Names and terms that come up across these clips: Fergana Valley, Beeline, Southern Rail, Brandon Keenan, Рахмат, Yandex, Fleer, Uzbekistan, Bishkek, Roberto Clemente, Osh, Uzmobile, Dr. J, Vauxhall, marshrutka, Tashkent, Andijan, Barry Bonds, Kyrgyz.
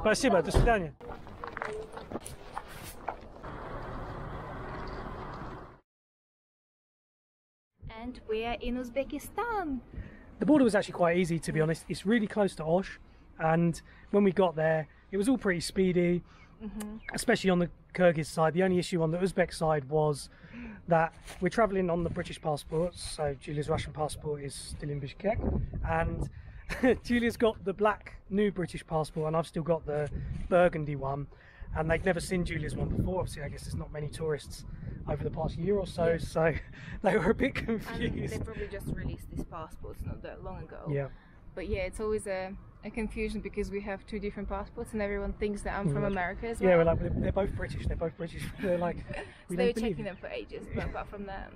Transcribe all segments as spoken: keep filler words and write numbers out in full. Спасибо, до свидания. And we're in Uzbekistan. The border was actually quite easy, to be honest. It's really close to Osh, and when we got there it was all pretty speedy, mm-hmm. especially on the Kyrgyz side. The only issue on the Uzbek side was that we're travelling on the British passports, so Julia's Russian passport is still in Bishkek, and Julia's got the black new British passport and I've still got the burgundy one, and they've never seen Julia's one before. Obviously I guess there's not many tourists over the past year or so, yeah. so they were a bit confused. And they probably just released these passports not that long ago. Yeah. But yeah, it's always a, a confusion because we have two different passports and everyone thinks that I'm from America as well. Yeah, we're like, they're both British, they're both British. They're like, we so they were checking them for ages, but apart from that...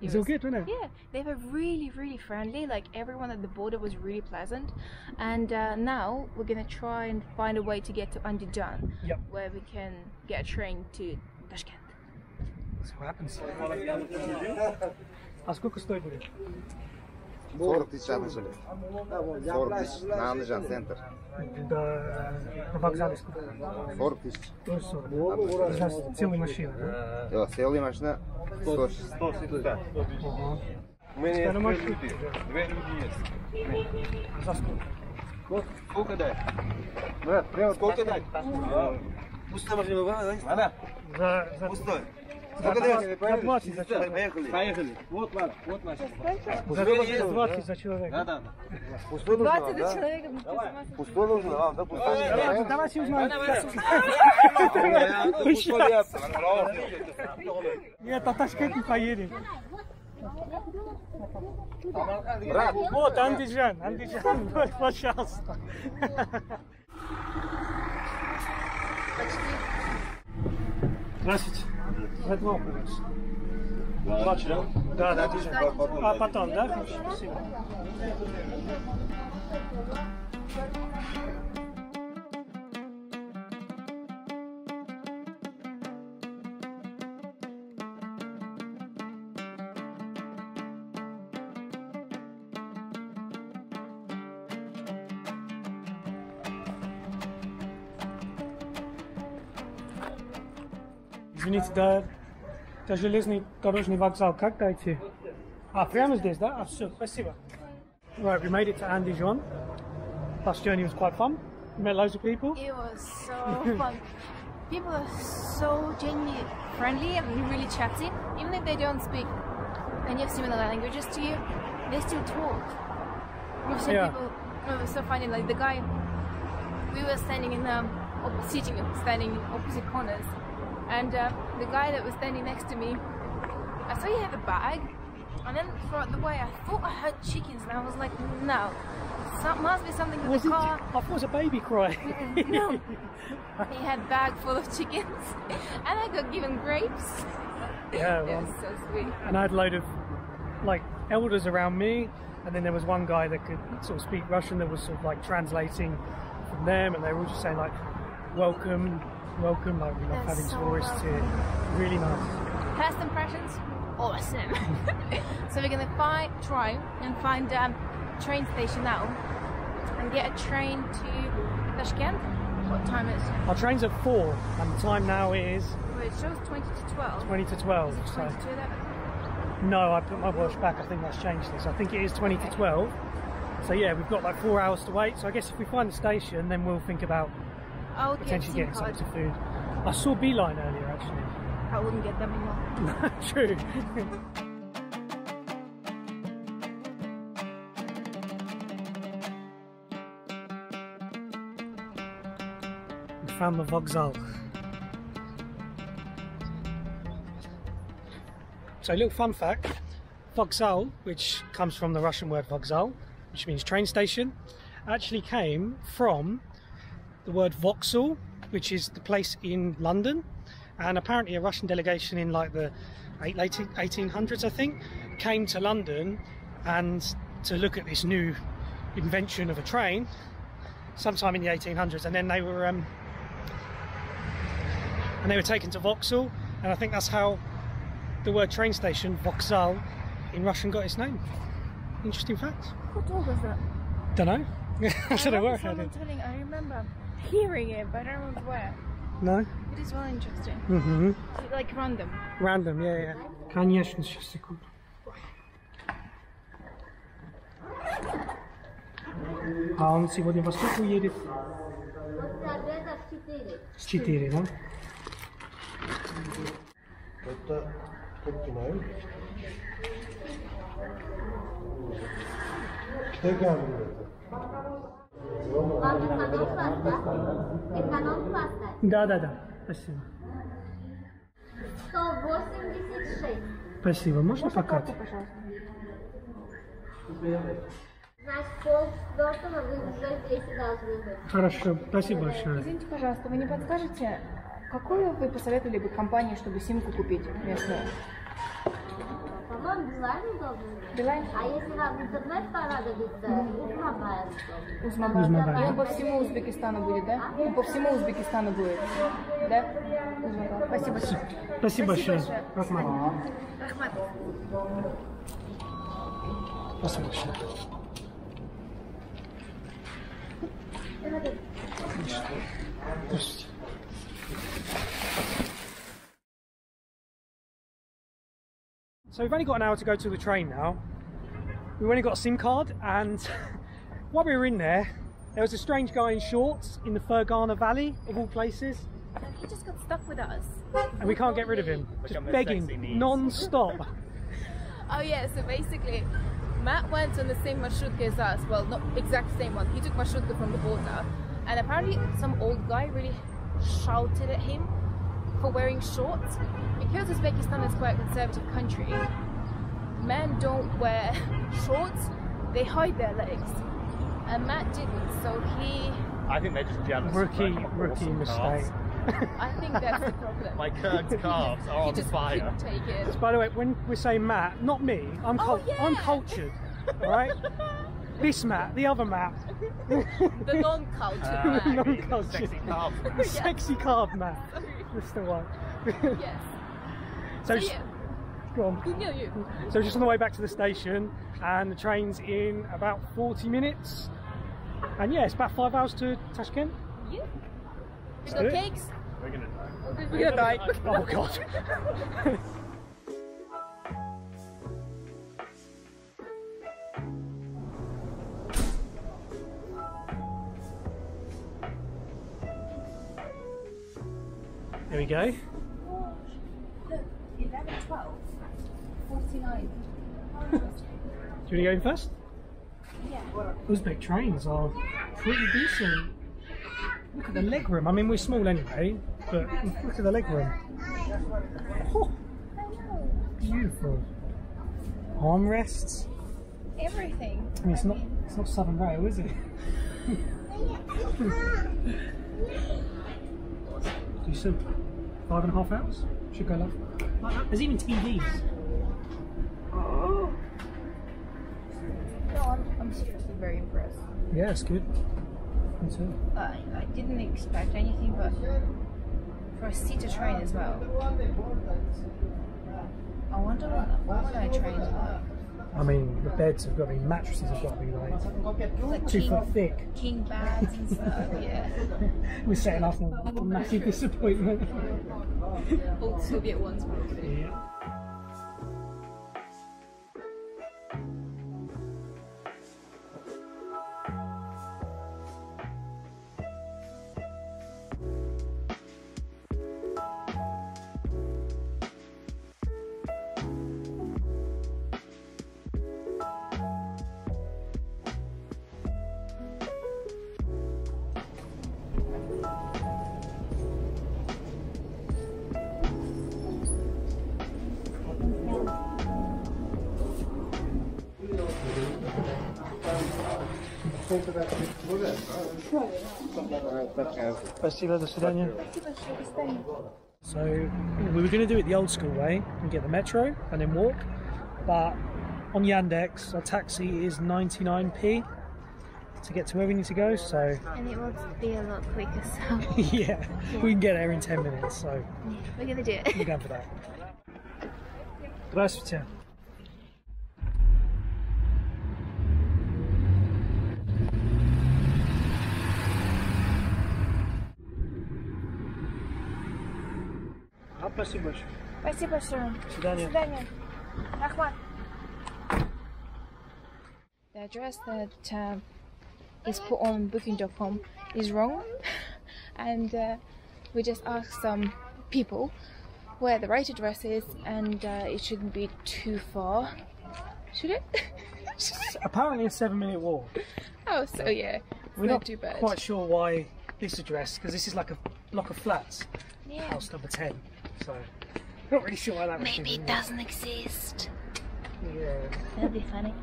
It's all good, wasn't it? Yeah, they were really, really friendly. Like everyone at the border was really pleasant. And uh, now we're gonna try and find a way to get to Andijan, yep. where we can get a train to Tashkent. That's what happens. How's Coco Stoy for you? forty-seven, forty, Andijan center. The Vauxhall is forty. That's целый машина, да? Да, целый машина. сто, сто, сто, сто. У меня есть две люди. Две люди есть. За сколько? Сколько дай? Брат, прямо сколько дай? Пустой машина была, да? Да. Пустой. двадцать за человек. Поехали. Поехали. Вот ладно, вот наши. двадцать за человек. Да, да, да. Пустой нужно, да? двадцать за человека. Пустой нужно, а, да, пустой. Давайте узнаем. Нет, а Ташкент не поедем. Вот, Андижан, Андижан, пожалуйста. Здравствуйте. Red Bull. Watch it out. Да, да, а потом, да? Хорошо, спасибо. Извините, да, до железнодорожный вокзал как дойти? А, прямо здесь, да? А, все, спасибо. Right, we made it to Andijan. Bus journey was quite fun. We met loads of people. It was so fun. People are so genuinely friendly and really chatty. Even if they don't speak any of similar languages to you, they still talk. We've seen yeah. people, it was so funny, like the guy, we were standing in, um, sitting, standing in opposite corners. And uh, the guy that was standing next to me, I saw you have a bag, and then throughout the way I thought I heard chickens, and I was like, no, some, must be something in the car. I thought it was a baby crying. No, he had a bag full of chickens, and I got given grapes. Yeah, well, it was so sweet. And I had a load of like elders around me, and then there was one guy that could sort of speak Russian that was sort of like translating from them, and they were all just saying like, welcome. Welcome, like we love That's having so tourists lovely. Here. Really nice. First impressions, awesome. So we're gonna find, try and find a um, train station now and get a train to Tashkent. What time is it? Our train's at four, and the time now is. Well, it shows twenty to twelve. Twenty to twelve. Is it twenty so. to eleven? No, I put my watch back. I think that's changed this. I think it is twenty okay. to twelve. So yeah, we've got like four hours to wait. So I guess if we find the station, then we'll think about. I'll potentially get getting card. Some food. I saw Beeline earlier actually. I wouldn't get them anymore. True. We found the Vauxhall. So a little fun fact, Vauxhall, which comes from the Russian word Vauxhall, which means train station, actually came from the word Vauxhall, which is the place in London, and apparently a Russian delegation in like the late eighteen hundreds I think came to London and to look at this new invention of a train sometime in the eighteen hundreds, and then they were um, and they were taken to Vauxhall, and I think that's how the word train station Vauxhall in Russian got its name. Interesting fact. What dog was that? Dunno. I don't know where I heard it. Telling, I remember hearing it, but I don't remember where. No? It is well interesting. Mm-hmm. It's like random. Random, yeah, yeah. Конечно, сейчас, секунду. А он сегодня во сколько уедет? С четыре, да? Это сколько мая? Где камера? Вам эконом класс, да? Эконом класс, да? Да, да, да. Спасибо. сто восемьдесят шесть. Спасибо. Можно покатать? Значит, полчетвертого вы уже здесь должны быть. Хорошо. Спасибо большое. Извините, пожалуйста, вы не подскажете, какую вы посоветовали бы компанию, чтобы симку купить местную? По-моему, Beeline должен быть. Beeline? А если вам интернет понадобится, Uzmobile. Uzmobile. И он по всему Узбекистану будет, да? Он по всему Узбекистану будет, да? Uzmobile. Спасибо большое. Спасибо большое. Рахмат. Рахмат. Спасибо большое. Слушайте. So we've only got an hour to go to the train now. We've only got a SIM card, and while we were in there, there was a strange guy in shorts in the Fergana Valley, of all places. And he just got stuck with us. And we can't get rid of him. Just begging, non-stop. Oh yeah, so basically, Matt went on the same marshrutka as us. Well, not exact same one. He took marshrutka from the border. And apparently some old guy really shouted at him for wearing shorts, because Uzbekistan is quite a conservative country. Men don't wear shorts, they hide their legs, and Matt didn't, so he... I think they're just jealous. Rookie, rookie mistake. I think that's the problem. My curved calves are on fire. Take it. Just, by the way, when we say Matt, not me, I'm, cul oh, yeah. I'm cultured, right? This Matt, the other Matt. The non-cultured uh, Matt. Non-cultured. Sexy calf Matt. Sexy calf Matt. That's the one. Yes. So, so yeah. Go on. No, you. So just on the way back to the station, and the train's in about forty minutes. And yeah, it's about five hours to Tashkent. Yeah. We got cakes. We're gonna die. We're, We're gonna, gonna die. die. Oh god. There we go. Look, eleven, twelve, forty-nine. Do you want to go in first? Yeah. Uzbek trains are pretty decent. Look at the leg room. I mean, we're small anyway, but look at the leg room. Oh, beautiful. Armrests. Everything. I mean, it's not, it's not Southern Rail, is it? You said five and a half hours? Should go love. Like that. There's even T Vs. Oh. No, I'm, I'm seriously very impressed. Yeah, it's good. Me too. I, I didn't expect anything but for a seated train as well. I wonder what would I train like? I mean, the beds have got to be, mattresses have got to be like, like two king, foot thick. King beds and stuff, yeah. We're setting off a massive disappointment. Old Soviet ones probably. Yeah. So we were going to do it the old school way and get the metro and then walk, but on Yandex our taxi is ninety-nine p to get to where we need to go. So and it will be a lot quicker. So yeah, yeah, we can get there in ten minutes. So yeah, we're going to do it. We're going for that. Здравствуйте. Спасибо большое. Спасибо большое. До свидания. До свидания. Рахмат. The address that uh, is put on Booking dot com is wrong, and uh, we just asked some people where the right address is, and uh, it shouldn't be too far, should it? Apparently a seven minute walk. Oh, so yeah, we're not, not too bad. Quite sure why this address, because this is like a block of flats, yeah. House number ten, so not really sure why that maybe was it doesn't there. Exist. Yeah, that'd be funny.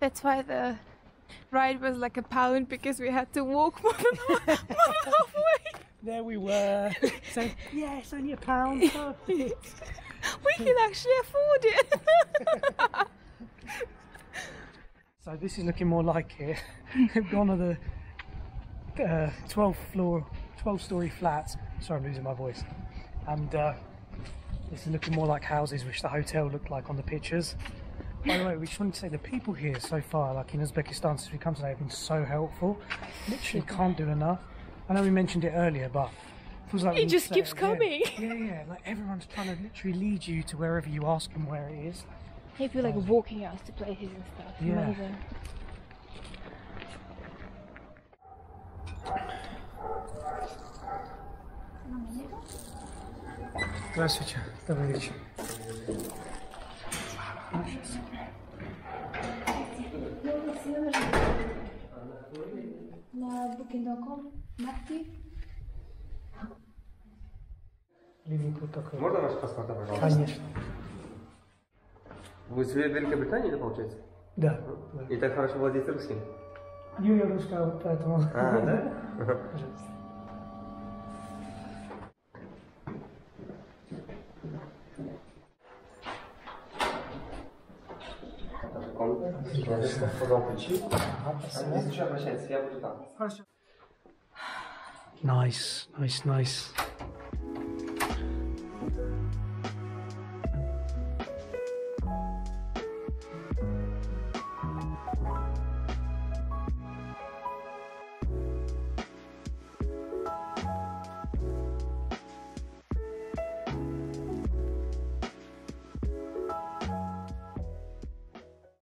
That's why the ride was like a pound, because we had to walk more than, more than halfway. There we were, so yeah, it's only a pound. We can actually afford it. So this is looking more like it. We've gone to the uh, twelve floor, twelve storey flats. Sorry, I'm losing my voice. And uh, this is looking more like houses, which the hotel looked like on the pictures. By the way, we just wanted to say the people here so far, like in Uzbekistan since we come today, have been so helpful. Literally can't do enough. I know we mentioned it earlier, but it feels like it just keeps coming. Yeah, yeah, yeah, like everyone's trying to literally lead you to wherever you ask them where it is. I feel like um, walking out to places and stuff. Yeah. Amazing. Здравствуйте, товарищ. Booking dot com, Marty. Ливинг вот такой. Можно наш паспорт, пожалуйста? Конечно. Вы из Великобритании, да, получается? Да. И так хорошо владеете русским? Ну, я русская, поэтому... А, да? Пожалуйста. Nice, nice, nice.